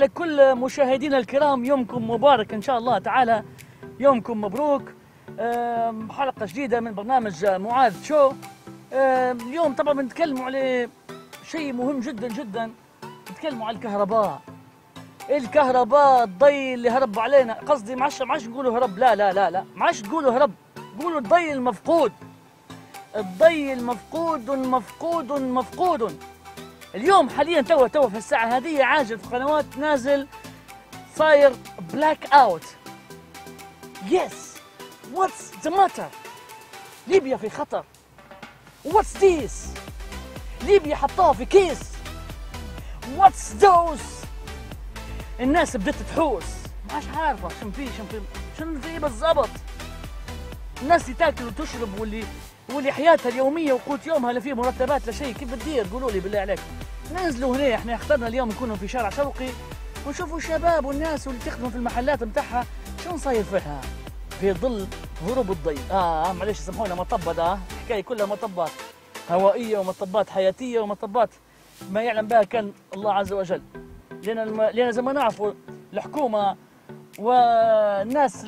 على كل مشاهدينا الكرام، يومكم مبارك إن شاء الله تعالى، يومكم مبروك. حلقة جديدة من برنامج معاذ شو. اليوم طبعا بنتكلموا على شيء مهم جدا جدا، بنتكلموا على الكهرباء الضي اللي هرب علينا، قصدي معش نقولوا هرب، لا معش تقولوا هرب، قولوا الضي المفقود، الضي المفقود مفقود مفقود. اليوم حاليا توا في الساعة هذه عاجل في قنوات نازل صاير بلاك اوت. يس، واتس ذا ماتر؟ ليبيا في خطر. واتس ذيس؟ ليبيا حطاها في كيس. واتس ذوز؟ الناس بدأت تحوس، ماش عارفة شن في بالضبط. الناس اللي تاكل وتشرب واللي حياتها اليومية وقوت يومها لا في مرتبات لا شيء، كيف بتدير؟ قولوا لي بالله عليكم. ننزلوا هنا، احنا اخترنا اليوم نكونوا في شارع شوقي ونشوفوا الشباب والناس واللي تخدموا في المحلات متاعها شنو صاير فيها في ظل هروب الضي. معليش سامحونا، مطبات. الحكاية كلها مطبات هوائية ومطبات حياتية ومطبات ما يعلم بها كان الله عز وجل. لأن زي ما نعرفوا الحكومة والناس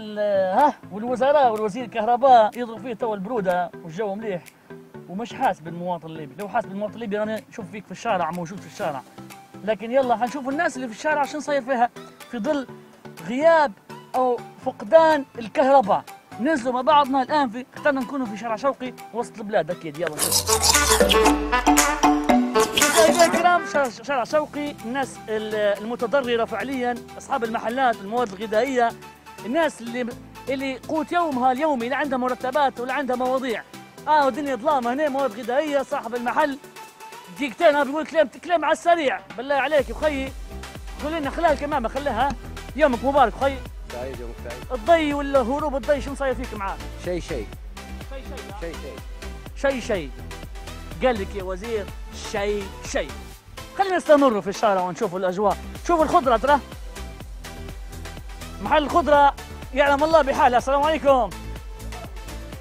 والوزراء والوزير الكهرباء يضرب فيه تو البرودة والجو مليح ومش حاسب المواطن الليبي. لو حاسب المواطن الليبي راني نشوف فيك في الشارع، موجود في الشارع، لكن يلا حنشوف الناس اللي في الشارع شنو صاير فيها في ظل غياب أو فقدان الكهرباء. ننزلوا مع بعضنا الآن، في اخترنا نكونوا في شارع شوقي وسط البلاد أكيد. يلا مشاهدينا الكرام، شارع شوقي، الناس المتضررة فعليا، أصحاب المحلات، المواد الغذائية، الناس اللي قوت يومها اليومي لا عندها مرتبات ولا عندها مواضيع. والدنيا ظلامة هنا، مواد غذائية، صاحب المحل دقيقتين بيقول كلام على السريع. بالله عليك يا خيي، قول لنا خلال كمامة، خليها. يومك مبارك خيي. سعيد، يومك سعيد. الضي ولا هروب الضي شنو صاير فيك معاه؟ شي قال لك يا وزير شيء. خلينا نستمر في الشارع ونشوف الاجواء. شوفوا الخضره، ترى محل الخضره يعلم الله بحاله. السلام عليكم،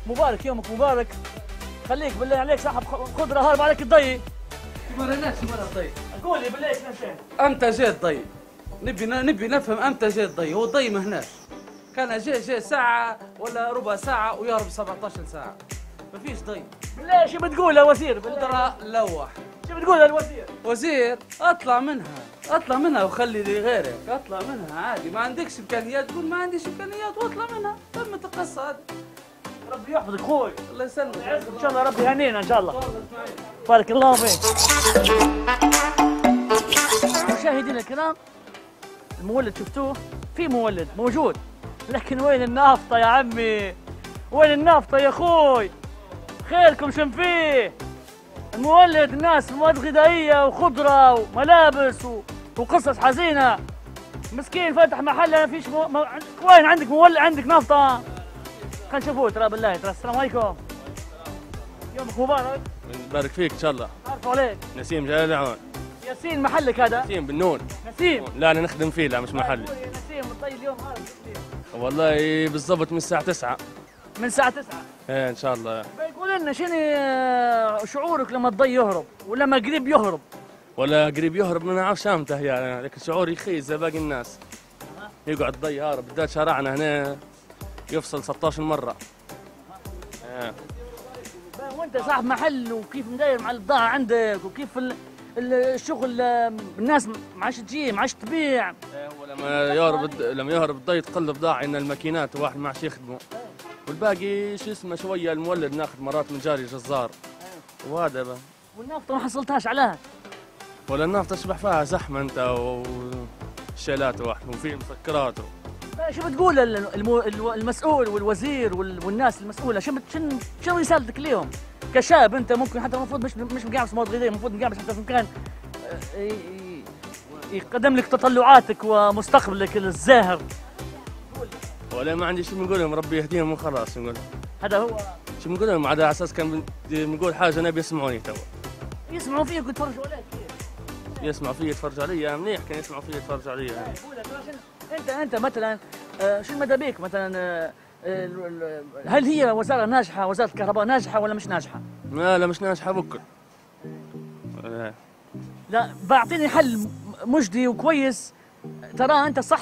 مبارك، يومك مبارك. خليك بالله عليك صاحب خضره، هارب عليك الضي. مرة الضي، قول لي بالله شنو امتى جاء الضي؟ نبي نفهم امتى جاء الضي. هو الضي ما هناش، كان جاء ساعه ولا ربع ساعه ويهرب 17 ساعه، ما فيش ضي. بالله شو بتقول يا وزير؟ بالله لوح، شو بتقول الوزير؟ وزير اطلع منها وخلي لي غيرك، اطلع منها عادي. ما عندكش امكانيات، تقول ما عنديش امكانيات واطلع منها. تم القصه هذه. ربي يحفظك اخوي، الله يسلمك، ان شاء الله ربي يهنينا ان شاء الله. بارك الله فيك. مشاهدينا الكرام، المولد شفتوه، في مولد موجود، لكن وين النافطه يا عمي؟ وين النافطه يا اخوي؟ خيركم شن فيه؟ المولد، الناس، مواد غذائيه وخضره وملابس وقصص حزينه. مسكين فتح محل ما فيش وين عندك مولد، عندك نفطه. خلينا نشوفوه ترى بالله. ترى السلام عليكم، يومك مبارك. نبارك فيك ان شاء الله. عارفوا عليك نسيم جلال عون. ياسين محلك هذا؟ نسيم بالنون. نسيم؟ لا انا نخدم فيه، لا مش محلي. نسيم طيب اليوم هارب والله بالضبط من الساعه 9. من الساعه 9؟ ايه ان شاء الله. قول لنا شنو شعورك لما الضي يهرب ولما قريب يهرب؟ ولا قريب يهرب ما نعرفش امتى يعني، لكن شعوري خيز زي باقي الناس. يقعد الضي هارب، بدات شارعنا هنا يفصل 16 مره. وانت صاحب محل، وكيف مداير مع البضاعه عندك، وكيف الشغل؟ الناس ما عادش تجي، ما عادش تبيع. هو لما يهرب الضي تقل البضاعه، ان الماكينات واحد ما عادش يخدموا، والباقي شو اسمه شويه المولد ناخذ مرات من جاري جزار. وهذا بقى. والنافطه ما حصلتهاش عليها؟ ولا النافطه شبح فيها زحمه انت والشيلات واحد وفي مسكرات. شو بتقول المسؤول والوزير والناس المسؤوله؟ شو رسالتك اليوم؟ كشاب انت ممكن حتى المفروض مش مقاعس مواد غذائيه، المفروض مقاعس حتى في مكان يقدم لك تطلعاتك ومستقبلك الزاهر. ولا ما عندي شو بنقول لهم، ربي يهديهم وخلاص نقول. هذا هو شو بنقول لهم على اساس كان بنقول حاجه انا بيسمعوني تو. يسمعوا فيك ويتفرجوا عليك. يسمعوا فيك يتفرجوا علي منيح، كان يسمعوا فيك يتفرجوا علي. انت مثلا شو مدى بيك مثلا؟ هل هي وزاره ناجحه، وزاره الكهرباء ناجحه ولا مش ناجحه؟ لا مش ناجحه بكل. لا بعطيني حل مجدي وكويس تراها انت صح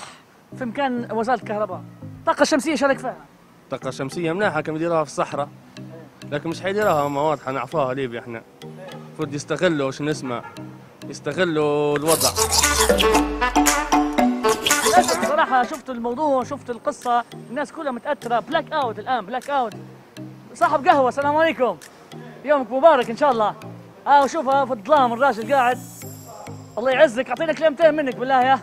في مكان وزاره الكهرباء. الطاقه الشمسيه شارك فيها. الطاقه الشمسيه مناحه كم يديروها في الصحراء، لكن مش حيديروها هما، واضحه نعرفوها ليبيا احنا. المفروض يستغلوا شو نسمع، يستغلوا الوضع. صراحه شفت الموضوع، شفت القصه، الناس كلها متاثره. بلاك اوت الان، بلاك اوت. صاحب قهوه، السلام عليكم، يومك مبارك ان شاء الله. وشوفها في الظلام الراجل قاعد، الله يعزك. اعطينا كلمتين منك بالله يا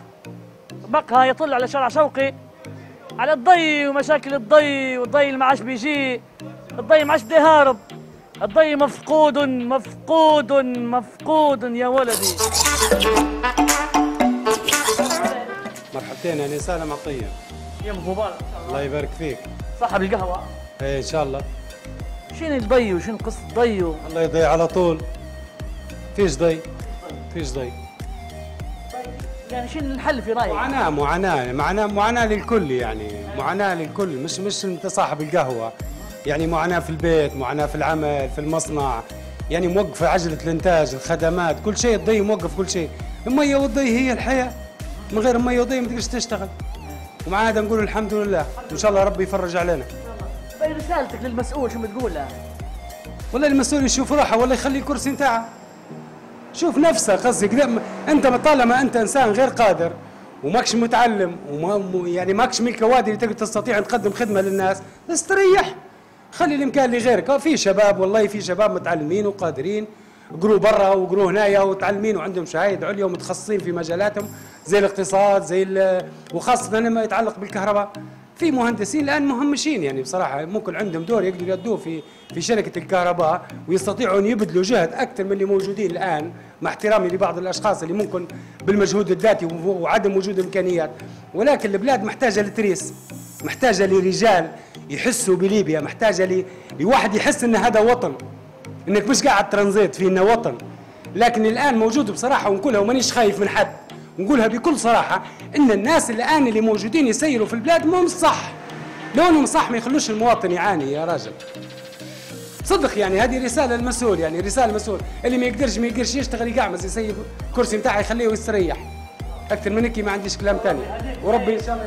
بقها. يطل على شارع شوقي، على الضي ومشاكل الضي، والضي ما عادش بيجي، الضي ما عادش بده يهارب، الضي مفقود مفقود مفقود يا ولدي. مرحبتين، انا سالم عطيه. يومك مبارك ان شاء الله. الله يبارك فيك. صاحب القهوه؟ ايه ان شاء الله. شين الضي وشين قصه الضي؟ الله يضي على طول، فيش ضي، فيش ضي. يعني شنو الحل في رايك؟ معاناه معاناه معاناه معاناه للكل، يعني معاناه للكل، مش انت صاحب القهوه، يعني معاناه في البيت، معاناه في العمل، في المصنع، يعني موقفه عجله الانتاج، الخدمات، كل شيء الضي موقف كل شيء. الميه والضي هي الحياه، من غير الميه والضي ما تقدرش تشتغل. ومع هذا نقول الحمد لله، وان شاء الله ربي يفرج علينا. باي رسالتك للمسؤول شو بتقول له؟ والله المسؤول يشوف راحه، ولا يخلي الكرسي نتاعه. شوف نفسه، قصدي كذا. انت طالما انت انسان غير قادر وماكش متعلم وما يعني ماكش من الكوادر اللي تستطيع ان تقدم خدمه للناس، استريح، خلي الامكان لغيرك. في شباب والله، في شباب متعلمين وقادرين، قروا برا وقروا هنايا وتعلمين وعندهم شهايد عليا ومتخصصين في مجالاتهم زي الاقتصاد، وخاصه لما يتعلق بالكهرباء. في مهندسين الان مهمشين، يعني بصراحه ممكن عندهم دور يقدروا يدوه في شركه الكهرباء، ويستطيعوا ان يبذلوا جهد اكثر من اللي موجودين الان، مع احترامي لبعض الاشخاص اللي ممكن بالمجهود الذاتي وعدم وجود امكانيات. ولكن البلاد محتاجه لتريس، محتاجه لرجال يحسوا بليبيا، محتاجه لواحد يحس ان هذا وطن، انك مش قاعد ترانزيت في انه وطن. لكن الان موجود بصراحه، ونقولها ومانيش خايف من حد، نقولها بكل صراحة، إن الناس الآن اللي موجودين يسيروا في البلاد مو صح. لونهم صح، ما يخلوش المواطن يعاني يا راجل. صدق يعني، هذه رسالة المسؤول، يعني رسالة المسؤول اللي ما يقدرش يشتغل يقعمز، يسيب الكرسي نتاعه يخليه ويستريح. أكثر من هيك ما عنديش كلام ثاني. وربي يحفظك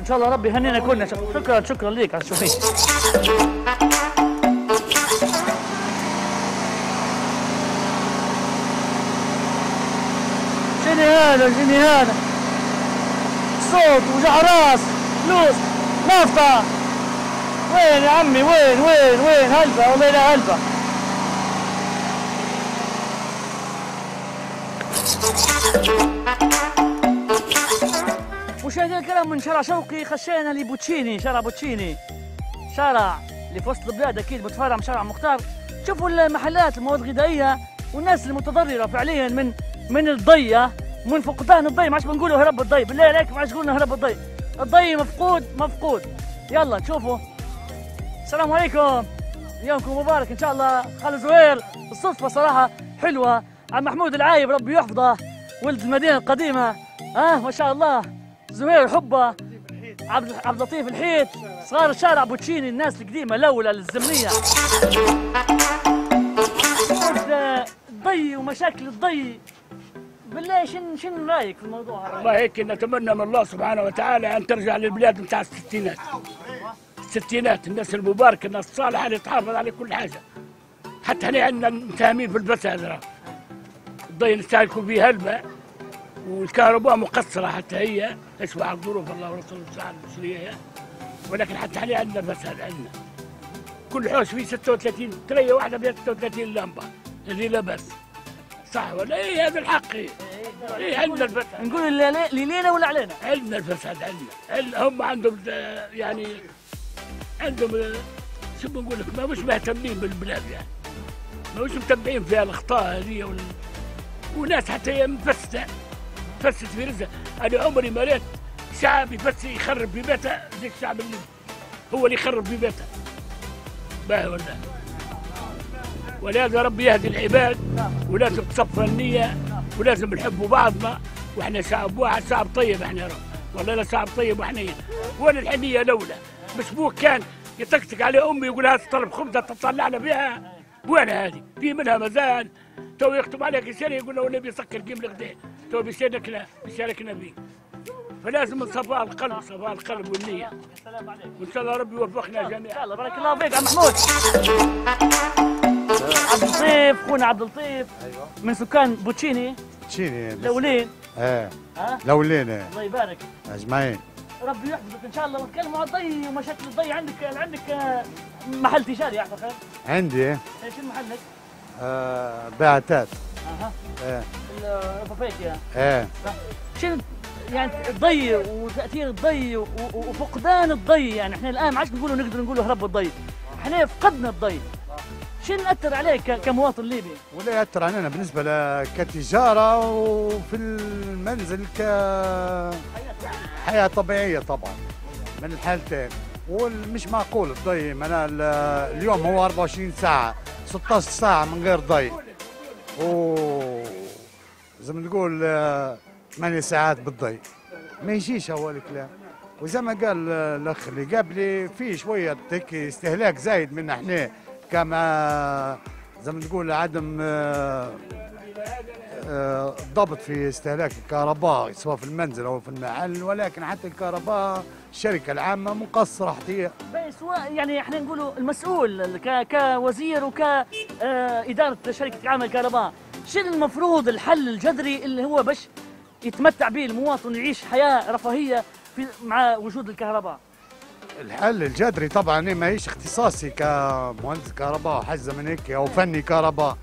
إن شاء الله، ربي يهنينا كلنا. شكرا ليك على الشوفية. جيني هذا صوت وجع راس، فلوس، نافطة. وين يا عمي؟ وين هلبة؟ والله لا هلبة. مشاهدينا الكرام، من شارع شوقي خشينا لبوتشيني، شارع بوتشيني، شارع اللي في وسط البلاد أكيد، متفرع من شارع مختار. شوفوا المحلات، المواد الغذائية، والناس المتضررة فعليا من الضي، من فقدان الضي. ما عادش بنقولوا هرب الضي، بالله عليك ما عادش قلنا هرب الضي. الضي مفقود. يلا تشوفوا. السلام عليكم، يومكم مبارك ان شاء الله. خالد زهير، الصدفه صراحه حلوه. عم محمود العايب ربي يحفظه، ولد المدينه القديمه، ما شاء الله. زهير حبه، عبد اللطيف الحيط، صغار الشارع بوتشيني، الناس القديمه الاولى الزمنيه. الضي ومشاكل الضي، بالله شن رايك في الموضوع هذا؟ والله هيك نتمنى من الله سبحانه وتعالى ان ترجع للبلاد نتاع الستينات. الناس المباركه، الناس الصالحه اللي تحافظ على كل حاجه. حتى هنا عندنا متهمين في البساتره. الضي نستهلكوا فيه هلبة، والكهرباء مقصره حتى هي، تشبع على الظروف الله ورسوله المستعان المصريه. ولكن حتى هنا عندنا فساد، عندنا كل حوش فيه 36 تريه واحده فيها 36 لمبه، اللي لا باس. صح ولا ايه؟ هذا الحق. ايه عندنا الفساد، نقول للينا ولا علينا؟ عندنا الفساد، عندنا هم عندهم يعني عندهم شو بنقول لك، ما مش مهتمين بالبلاد، يعني ما مش متبعين فيها الاخطاء هذه. وناس حتى هي مفسده، فسد في رزقها. انا عمري ما ريت شعب يفسد يخرب في بيته، ذيك الشعب اللي هو اللي يخرب في بيته. باهي ولا؟ ولهذا ربي يهدي العباد، ولازم تصفى النية، ولازم نحبوا بعضنا، واحنا شعب واحد، شعب طيب احنا. والله لا شعب طيب واحنا، وين الحنية لولا؟ مش بوك كان يطقطق على امي يقول هذا طلب خبزة تطلعنا بها؟ وين هذه؟ في منها مزال، تو يخطب عليك الشارع يقول له والنبي سكر قيم الغداء، تو بيشاركنا به. فلازم صفاء القلب، صفاء القلب والنية. وإن شاء الله ربي يوفقنا جميعا. إن شاء الله. بارك الله فيك عم محمود. عبد اللطيف، خونا عبد اللطيف. أيوه. من سكان بوتشيني. بوتشيني. لولين. إيه. ها؟ لولين إيه. الله يبارك. أجمعين. ربي يحفظك إن شاء الله، وتكلموا على الضي ومشاكل الضي. عندك محل تجاري يا أخي؟ عندي. إيه شنو محلك؟ بعتات. اها. إيه. البابيكيا. إيه. شنو يعني الضي وتاثير الضي وفقدان الضي؟ يعني احنا الان ما عادش نقولوا نقدر نقولوا هرب الضي، احنا فقدنا الضي. شنو اثر عليك كمواطن ليبي؟ ولا ياثر علينا بالنسبه كتجاره وفي المنزل حياه طبيعيه طبعا من الحالتين. ومش معقول الضي معناها اليوم هو 24 ساعه 16 ساعه من غير ضي، و زي ما تقول 8 ساعات بالضي ما يجيش هو الكلام. وزي ما قال الاخ اللي قبلي في شويه هيك استهلاك زايد من احنا كما زي ما تقول عدم الضبط في استهلاك الكهرباء سواء في المنزل او في المحل. ولكن حتى الكهرباء الشركه العامه مقصره حتى، سواء يعني احنا نقولوا المسؤول كوزير وكاداره شركه عامه الكهرباء. شنو المفروض الحل الجذري اللي هو باش يتمتع به المواطن يعيش حياه رفاهيه مع وجود الكهرباء؟ الحل الجذري طبعا انا ماهيش اختصاصي كمهندس كهرباء وحزه من هيك او فني كهرباء،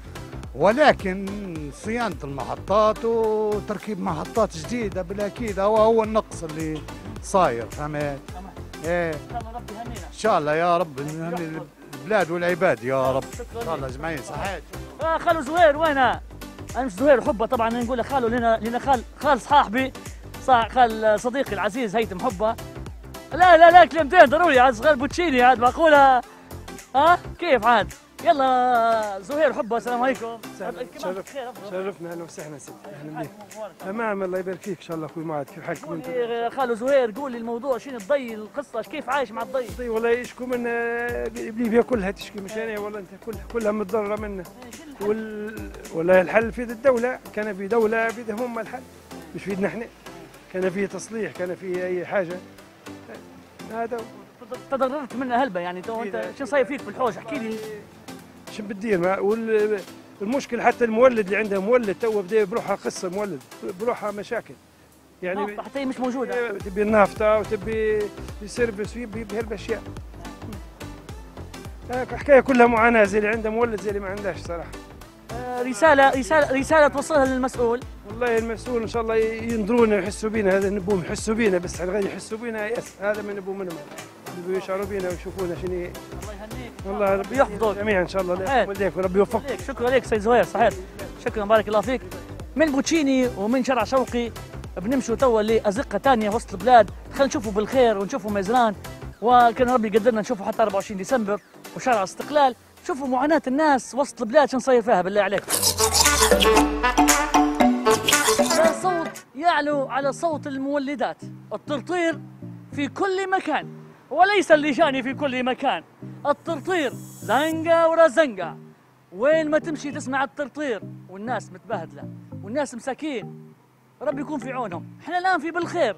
ولكن صيانه المحطات وتركيب محطات جديده بالاكيد هو النقص اللي صاير. فهمت؟ ايه ان شاء الله يا رب نهني البلاد والعباد يا رب ان شاء الله اجمعين. صحيح. خالو زهير وينها؟ أمس زهير حبه طبعا نقول خالو لنا خال صاحبي، خال صديقي العزيز هيثم حبه. لا كلمتين ضروري عاد صغير بوتشيني عاد معقوله؟ ها كيف عاد؟ يلا زهير حبه السلام عليكم. شرفنا. اهلا وسهلا سيدي. اهلا بك. تمام الله يبارك فيك ان شاء الله اخوي معاذ. كيف حالك؟ خالو زهير قول لي الموضوع شنو الضي، القصه كيف عايش مع الضي؟ الضي والله يشكو من ليبيا كلها تشكي مش انا والله، انت كلها متضرره منه. والله الحل في الدولة، كان في دولة في هم الحل مش في ايدنا احنا، كان فيه تصليح كان فيه أي حاجة. هذا تضررت منها هلبة يعني. تو أنت شو صاير فيك في الحوش؟ احكي لي شو بتدير. والمشكل حتى المولد اللي عندها مولد تو بدا بروحها قصة، مولد بروحها مشاكل يعني حتى هي مش موجودة. تبي النافطة وتبي السيرفس بهالأشياء، حكاية كلها معاناة زي اللي عنده مولد زي اللي ما عندهاش صراحة. رسالة توصلها للمسؤول. والله المسؤول ان شاء الله ينظرونا ويحسوا بينا، هذا نبوهم يحسوا بينا، بس على غير يحسوا بينا يأس هذا ما نبوه منهم، يبوا يشعروا بينا ويشوفونا شنو. الله يهنيك. والله ربي يحفظك جميعا ان شاء الله. وليك وربي يوفقك. شكرا لك سيد زهير. صحيح شكرا بارك الله فيك. من بوتشيني ومن شارع شوقي بنمشوا توا لازقه ثانيه وسط البلاد، خلينا نشوفوا بالخير ونشوفوا ميزران، وكان ربي يقدرنا نشوفوا حتى 24 ديسمبر وشارع استقلال. شوفوا معاناة الناس وسط البلاد شنو صاير فيها بالله عليك. صوت يعلو على صوت المولدات، الترطير في كل مكان وليس اللجان في كل مكان. الترطير زنقة ورا زنقة، وين ما تمشي تسمع الترطير، والناس متبهدلة والناس مساكين ربي يكون في عونهم. احنا الآن في بالخير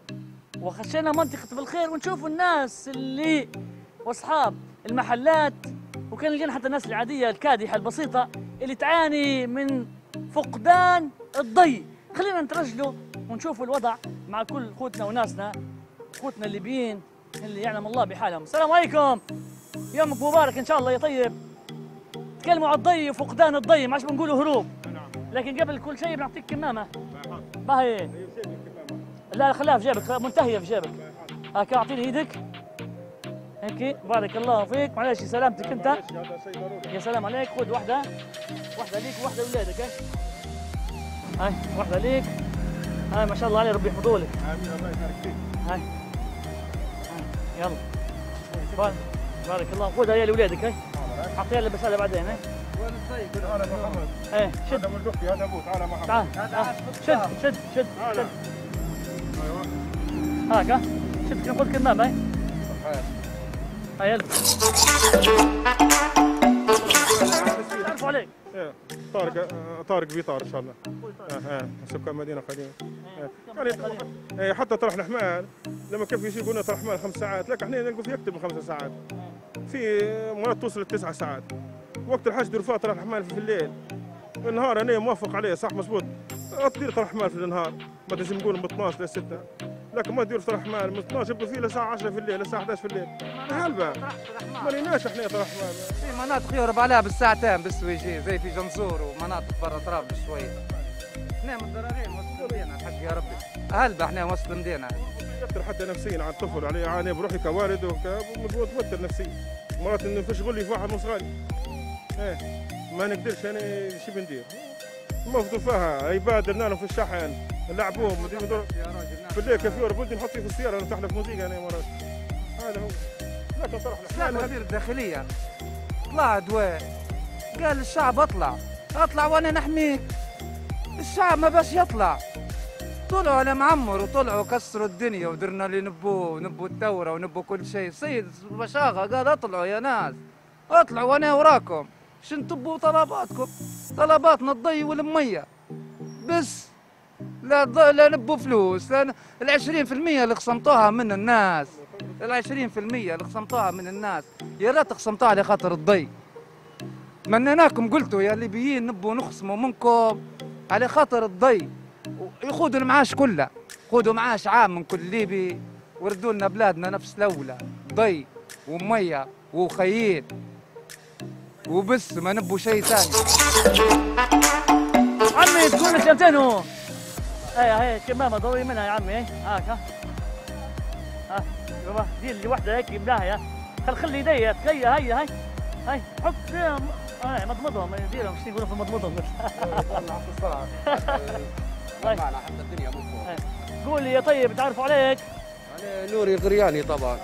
وخشينا منطقة بالخير ونشوفوا الناس اللي واصحاب المحلات، وكان لقينا حتى الناس العادية الكادحة البسيطة اللي تعاني من فقدان الضي. خلينا نترجلوا ونشوفوا الوضع مع كل خوتنا وناسنا، خوتنا الليبيين اللي يعلم الله بحالهم. السلام عليكم، يومك مبارك ان شاء الله يا طيب. تكلموا على الضي وفقدان الضي، ما عادش بنقولوا هروب، لكن قبل كل شيء بنعطيك كمامة. باهي؟ لا خلاها في جيبك، منتهية في جيبك. هاكا اعطيني ايدك. هيك بارك الله فيك. معلش سلامتك انت. هذا شيء ضروري. يا سلام عليك. خذ واحدة، واحدة ليك وواحدة لولادك. هاي واحدة ليك. هاي ما شاء الله عليه ربي يحفظه لك. امين الله يبارك فيك. هاي يلا بارك الله. خذها يا لولادك. هاي اعطيها لبس هذا بعدين. هاي وين الطيب هذا محمد؟ ايه شد هذا ابوك. هذا محمد تعال شد ايوه هاك. شد خذ كمامة. هاي هيا ارفع عليك. طارق بيطار ان شاء الله. سكان مدينه قديمه. يعني حتى طرح الحمال لما كيف يجي يقولنا طرح الحمال 5 ساعات، لكن احنا نلقوا فيه اكثر من 5 ساعات. في مرات توصل ل9 ساعات. وقت الحاج يديروا فيها طرح الحمال في الليل. النهار انا موافق عليه صح مضبوط. تدير طرح حمال في النهار، ما تنجم نقول من 12 ل 6. لكن ما تديروا طرح حمال من 12 يبقوا فيه لساعة 10 في الليل، لساعة 11 في الليل. هلبة. ما ليناش احنا طرح حمال. في مناطق يهرب عليها بالساعتين بالسويجي زي في جنصور ومناطق برا طراب بشوية. احنا متضررين وسط المدينة الحق يا ربي. هلبة احنا وسط المدينة. متوتر حتى نفسيا على الطفل، علي اعاني بروحي كوالد ومتوتر نفسيا. مرات انه في شغلي في واحد مصغالي. ايه. ما نقدرش انا شو بندير؟ نفضوا فيها عباد درنا لهم في الشحن لعبوهم بالليل كافيور بلدي نحط فيه في السياره نتحلف موسيقى انا مرات هذا هو. لكن صراحه الحمال وزير الداخليه طلع دواء قال للشعب اطلع وانا نحميك. الشعب ما باش يطلع، طلعوا على معمر وطلعوا كسروا الدنيا ودرنا اللي نبوه ونبوا الثوره ونبوا كل شيء. سيد بشاغه قال اطلعوا يا ناس، اطلعوا وانا وراكم باش نطبوا طلباتكم، طلباتنا الضي والميه بس، لا نبوا فلوس، لا ال20% اللي قسمتوها من الناس، ال20% اللي قسمتوها من الناس، يا ريت قسمتوها على خاطر الضي. منناكم قلتوا يا ليبيين نبوا نخصموا منكم على خاطر الضي، يخوضوا المعاش كله، خودوا معاش عام من كل ليبي وردوا لنا بلادنا نفس الاولى، ضي وميه وخييط. وبس ما نبوا شيء ثاني. عمي تكون الشمسين هو. هي كمامة ضوي منها يا عمي. هاك ها. ها يلا دي اللي وحدة هيك بلاها. خلي يديا تخيا هي هي. هي حط فيهم مضمضهم يديرهم شنو يقولوا في مضمضهم. والله عطوا السرعة. معنا حتى الدنيا مو فوق. قول لي يا طيب تعرفوا عليك؟ أنا نوري الغرياني طبعا.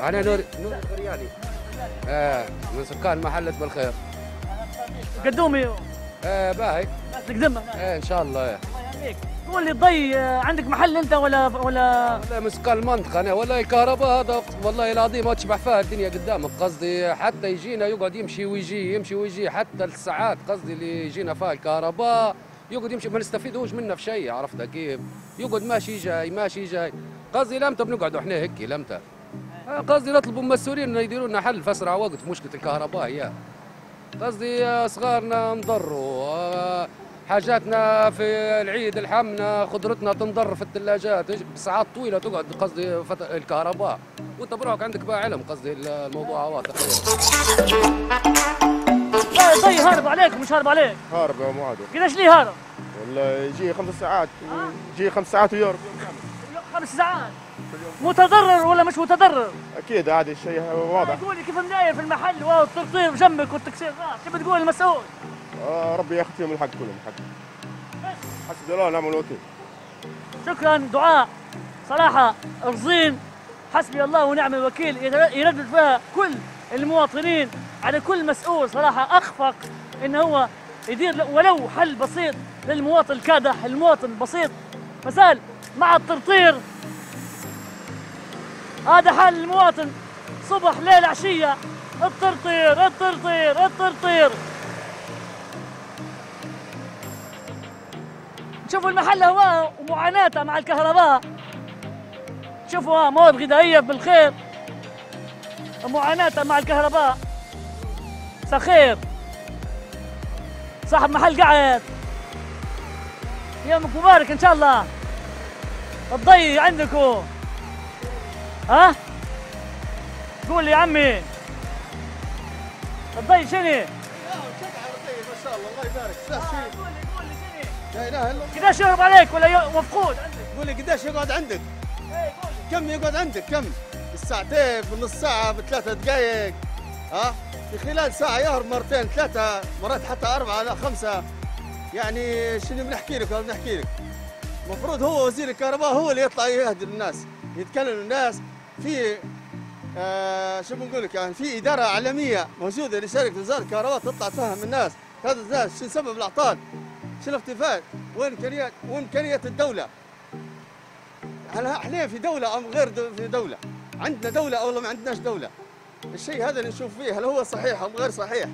أنا نوري الغرياني. من سكان محلة بالخير. قدومي. باهي. تقدمها. ان شاء الله. الله يهنيك. قول لي الضي عندك محل انت ولا؟ لا من سكان المنطقة انا، والله الكهرباء هذا والله العظيم ما تشبع فيها الدنيا قدامك، قصدي حتى يجينا يقعد يمشي ويجي يمشي ويجي حتى الساعات، قصدي اللي يجينا فيها الكهرباء يقعد يمشي ما نستفيدوش منه في شيء، عرفت كيف؟ يقعد ماشي جاي ماشي جاي، قصدي لمتى بنقعدوا احنا هيك لمتى؟ قصدي نطلبوا من المسؤولين انه يديروا لنا حل في اسرع وقت في مشكله الكهرباء هي. قصدي صغارنا نضروا، حاجاتنا في العيد الحمنا، خضرتنا تنضر في الثلاجات، ساعات طويله تقعد قصدي الكهرباء، وانت بروحك عندك بقى علم قصدي الموضوع واضح. طيب هارب عليك مش هارب عليك؟ هارب يا معاذ. قداش ليه هارب؟ والله يجي 5 ساعات، يجي 5 ساعات ويهرب. 5 ساعات؟ متضرر ولا مش متضرر؟ اكيد عادي الشيء واضح. تقول لي كيف مداير في المحل والترطيب جنبك والتكسير راس، كيف بتقول المسؤول؟ ربي ياخذ فيهم الحق كلهم الحق. حسبي الله ونعم الوكيل. شكرا دعاء صراحه رزين، حسبي الله ونعم الوكيل يردد فيها كل المواطنين على كل مسؤول صراحه اخفق انه هو يدير ولو حل بسيط للمواطن الكادح، المواطن البسيط مثال مع الترطير. هذا حال المواطن صبح ليل عشية الترطير الترطير الترطير. شوفوا المحل هواه ومعاناته مع الكهرباء، شوفوا مواد غذائية بالخير، معاناته مع الكهرباء سخير. صاحب محل قاعد يومك مبارك إن شاء الله. الضي عندكم ها؟ قول لي يا عمي الضي شنو؟ لا شبعة الضي ما شاء الله الله يبارك. قول لي شنو؟ لا اله الا الله. قداش يهرب عليك ولا مفقود عندك؟ قول لي قداش يقعد عندك؟ اي قول لي كم يقعد عندك كم؟ بالساعتين بنص ساعة ب3 دقايق ها؟ في خلال ساعة يهرب مرتين 3 مرات حتى 4 ل 5 يعني شنو بنحكي لك ولا بنحكي لك؟ المفروض هو وزير الكهرباء هو اللي يطلع يهدر الناس، يتكلم الناس في شو بنقول لك يعني في اداره عالميه موجوده لشركه وزاره الكهرباء تطلع تفهم الناس، هذا الناس شو سبب الاعطال؟ شو الاختفاء؟ وامكانيات الدوله؟ هل احنا في دوله ام غير في دوله؟ عندنا دوله او ما عندناش دوله؟ الشيء هذا اللي نشوف فيه هل هو صحيح ام غير صحيح؟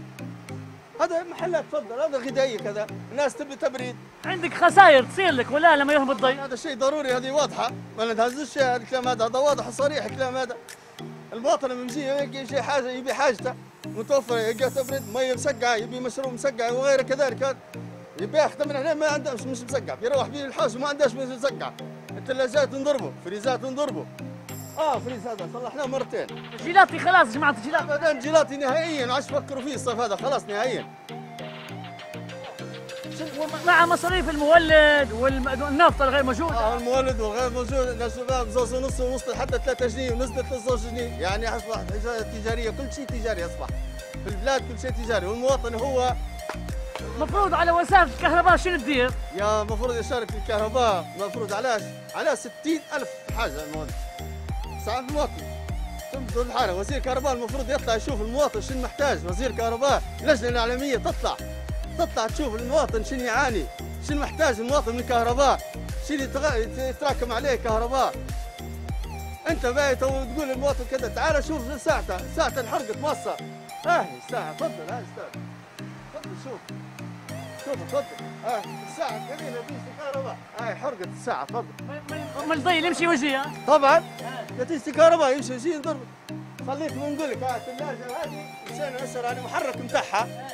هذا محلات تفضل، هذا غذائي كذا، الناس تبي تبريد. عندك خسائر تصير لك ولا لما يهبط الضي؟ هذا الشيء ضروري، هذه واضحه، ما نتهزش الكلام هذا، هذا واضح صريح الكلام هذا. المواطن ممزي شيء حاجه يبي حاجته متوفره، يلقى تبريد، ميه مسقعه، يبي مشروب مسقع وغيره كذلك، يبي ياخذ من هنا ما عنده مش مسقع، يروح بيه الحوش ما عندهاش مش مسقع. الثلاجات نضربه، فريزات نضربه. فريز هذا صلحناه مرتين. جيلاتي خلاص جماعة الجيلاتي. بعدين جيلاتي نهائيا، عادش فكروا فيه الصيف هذا خلاص نهائيا. مع مصاريف المولد والنفط الغير موجود. المولد والغير موجود، يا شباب زوز ونص ووصلت حتى 3 جنيه ونزلت للزوج جنيه، يعني اصبحت تجارية، كل شيء تجاري اصبح. في البلاد كل شيء تجاري، والمواطن هو مفروض على وسائل الكهرباء شنو تدير؟ يا مفروض يشارك في الكهرباء، مفروض علاش؟ على 60,000 حاجة المواطن. ساعات المواطن تمشي الحالة، وزير كهرباء المفروض يطلع يشوف المواطن شنو محتاج، وزير كهرباء، اللجنة الإعلامية تطلع تشوف المواطن شنو يعاني، شنو محتاج المواطن من كهرباء، شنو يتراكم عليه كهرباء. أنت باهي تو تقول للمواطن كذا، تعال شوف ساعته، ساعة الحرق توصل. هاهي الساعة، تفضل هاي الساعة. تفضل شوف تفضل. الساعة قليلة نتيجة الكهرباء، هاي حرقت الساعة تفضل. ما الضي يمشي وجهي طبعا، نتيجة الكهرباء يمشي وجهي نضرب. خليك نقول لك الثلاجة هذه إنسان أسر على المحرك نتاعها،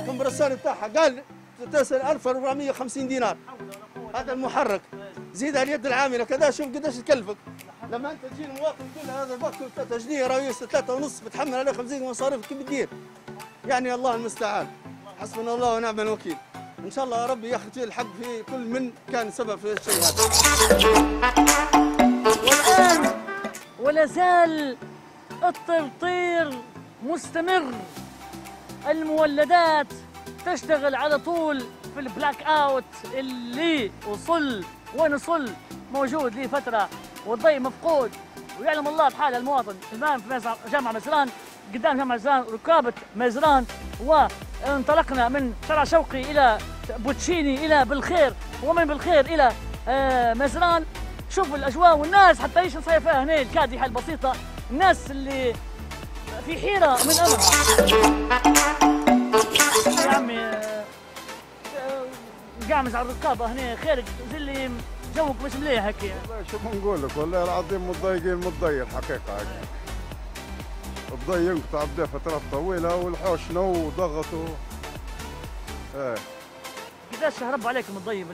الكمبرسور نتاعها قال تسأل 1450 دينار. هذا المحرك زيد على اليد العاملة كذا، شوف قداش تكلفك. لما أنت تجي المواطن تقول له هذا الباكو 3 جنيه راهو 3.5 بتحمل عليه 50 مصاريف كيف تدير؟ يعني الله المستعان. حسبنا الله ونعم الوكيل. إن شاء الله يا رب ياخذ فيه الحق في كل من كان سبب في الشيء هذا. ولا زال الترطير مستمر، المولدات تشتغل على طول في البلاك اوت اللي وصل موجود ليه فترة، والضي مفقود، ويعلم الله بحال المواطن. الآن في جامعة ميزران، قدام جامعة ميزران، ركابة ميزران، وانطلقنا من شارع شوقي إلى بوتشيني إلى بالخير، ومن بالخير إلى ميزران. شوفوا الأجواء والناس حتى ايش نصير فيها هنا الكادحة البسيطة، الناس اللي في حيرة من أمرها. يا عمي قاعمز على الركابة هنا، خيرك زلي جوك مش مليح هكي. والله شو بنقول لك، والله العظيم متضايقين من الضي الحقيقة هكي. الضي ينقطع بدا فترات طويلة، والحوش نو وضغطوا. ايه. قداش هرب عليكم الضي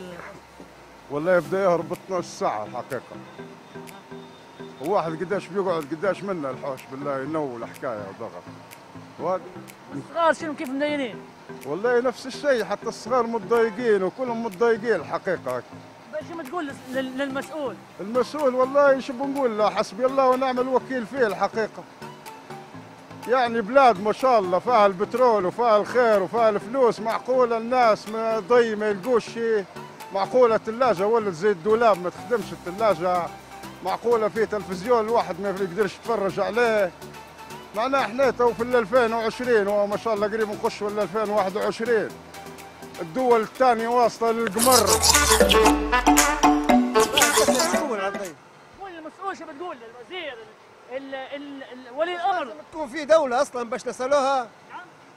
والله يبدا يهرب 12 ساعة الحقيقة. الواحد قداش بيقعد، قداش منا الحوش بالله ينو الحكاية وضغط. والصغار شنو كيف مدينين؟ والله نفس الشيء، حتى الصغار متضايقين وكلهم متضايقين الحقيقة هكي. شو ما تقول للمسؤول؟ المسؤول والله شو بنقول له، حسبي الله ونعم الوكيل فيه الحقيقة. يعني بلاد ما شاء الله فيها البترول وفيها الخير وفيها الفلوس، معقولة الناس ما ضي ما يلقوش شيء؟ معقولة الثلاجة ولت زي الدولاب ما تخدمش الثلاجة؟ معقولة في تلفزيون الواحد ما يقدرش يتفرج عليه؟ معناها احنا تو في 2020 وما شاء الله قريب نخش ولا 2021، الدول الثانية واصلة للقمر. قول المسؤول شو بتقول للوزير ولي الأمر؟ لازم تكون في دولة أصلاً باش نسألوها.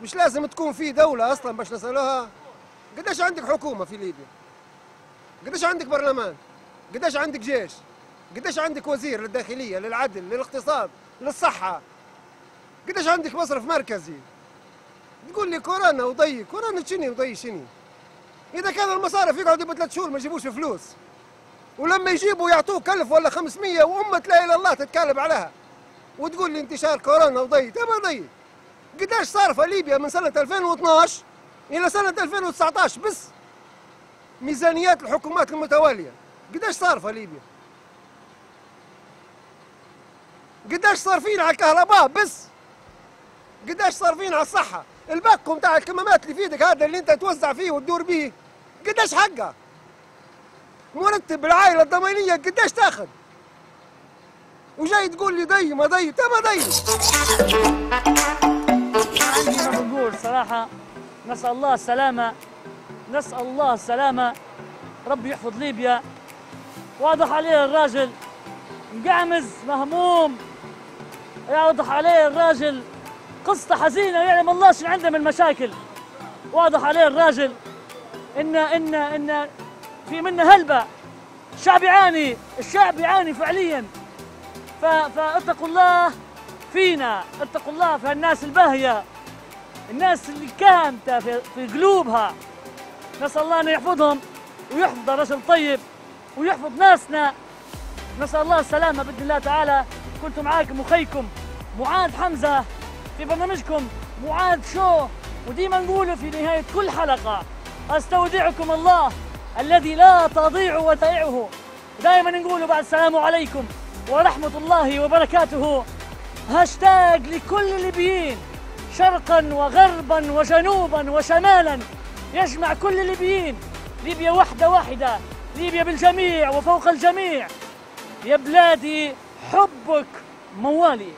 مش لازم تكون في دولة أصلاً باش نسألوها. قداش عندك حكومة في ليبيا؟ قداش عندك برلمان؟ قداش عندك جيش؟ قداش عندك وزير للداخلية، للعدل، للاقتصاد، للصحة؟ قداش عندك مصرف مركزي؟ تقول لي كورونا وضي، كورونا شني وضي شني؟ إذا كان المصارف يقعدوا ب3 شهور ما يجيبوش فلوس، ولما يجيبوا يعطوك 1000 ولا 500 وأمة لا إله إلا الله تتكالب عليها، وتقول لي انتشار كورونا وضي، تبا ضي. قداش صارفة ليبيا من سنة 2012 إلى سنة 2019 بس؟ ميزانيات الحكومات المتوالية، قداش صارفة ليبيا؟ قداش صارفين على الكهرباء بس؟ قداش صارفين على الصحة؟ الباكو نتاع الكمامات اللي في يدك هذا اللي انت توزع فيه وتدور به، قداش حقه؟ مرتب العائلة الضمانية قداش تاخذ؟ وجاي تقول لي ضي ما ضي، تما ضي. عندي ما نقول صراحة، نسأل الله السلامة، نسأل الله السلامة، ربي يحفظ ليبيا. واضح عليه الراجل مقعمز مهموم، واضح عليه الراجل قصة حزينة، ويعلم الله شنو عنده من مشاكل. واضح عليه الراجل ان في منا هلبة. الشعب يعاني، الشعب يعاني فعليا. فاتقوا الله فينا، اتقوا الله في الناس الباهية، الناس اللي كامتة في قلوبها. نسأل الله أن يحفظهم ويحفظ رجل طيب ويحفظ ناسنا. نسأل الله السلامة بإذن الله تعالى. كنت معاكم وخيكم معاذ حمزة في برنامجكم معاذ شو، وديما نقوله في نهاية كل حلقة: أستودعكم الله الذي لا تضيع ودائعه. دائما نقوله بعد السلام عليكم ورحمة الله وبركاته. هاشتاج لكل الليبيين شرقا وغربا وجنوبا وشمالا، يجمع كل الليبيين. ليبيا وحدة واحدة، ليبيا بالجميع وفوق الجميع. يا بلادي حبك موالي.